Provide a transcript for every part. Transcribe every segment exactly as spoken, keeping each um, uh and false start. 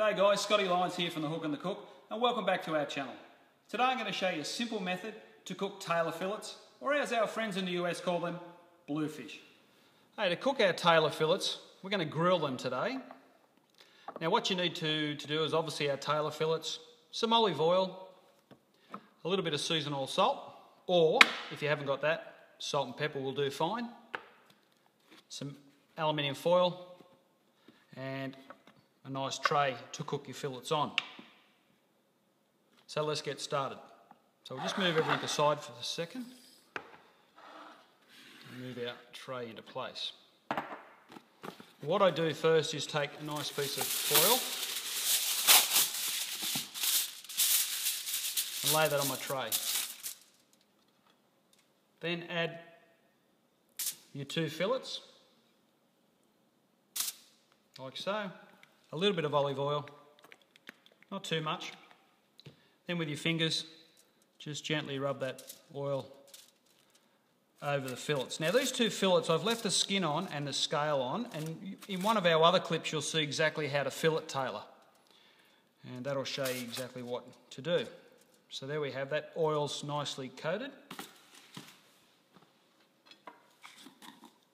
G'day guys, Scotty Lyons here from The Hook and The Cook, and welcome back to our channel. Today I'm going to show you a simple method to cook Tailor fillets, or as our friends in the U S call them, Blue Fish. Hey, to cook our Tailor fillets, we're going to grill them today. Now what you need to, to do is obviously our Tailor fillets, some olive oil, a little bit of seasonal salt, or if you haven't got that, salt and pepper will do fine. Some aluminium foil, and a nice tray to cook your fillets on. So let's get started. So we'll just move everything aside for a second and move our tray into place. What I do first is take a nice piece of foil and lay that on my tray. Then add your two fillets, like so. A little bit of olive oil, not too much. Then with your fingers, just gently rub that oil over the fillets. Now these two fillets, I've left the skin on and the scale on, and in one of our other clips you'll see exactly how to fillet tailor. And that'll show you exactly what to do. So there we have that, oil's nicely coated.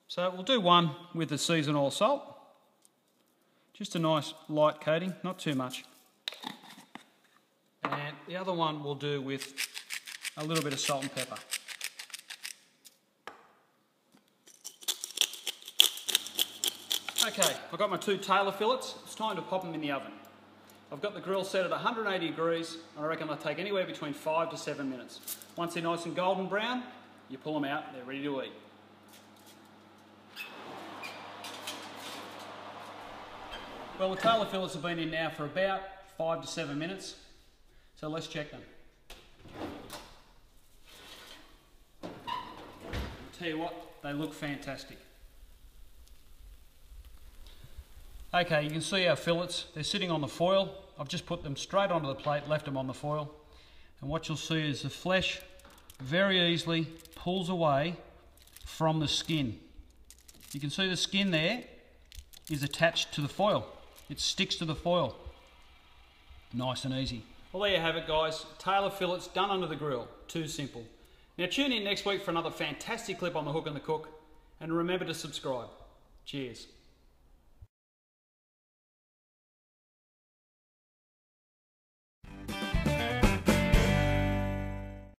So we'll do one with the seasonal salt. Just a nice light coating, not too much. And the other one we'll do with a little bit of salt and pepper. Okay, I've got my two Tailor fillets. It's time to pop them in the oven. I've got the grill set at one hundred eighty degrees, and I reckon they'll take anywhere between five to seven minutes. Once they're nice and golden brown, you pull them out, they're ready to eat. Well, the Tailor fillets have been in now for about five to seven minutes, so let's check them. I'll tell you what, they look fantastic. Okay, you can see our fillets, they're sitting on the foil. I've just put them straight onto the plate, left them on the foil. And what you'll see is the flesh very easily pulls away from the skin. You can see the skin there is attached to the foil. It sticks to the foil. Nice and easy. Well, there you have it guys. Tailor fillets done under the grill. Too simple. Now tune in next week for another fantastic clip on The Hook and The Cook, and remember to subscribe. Cheers.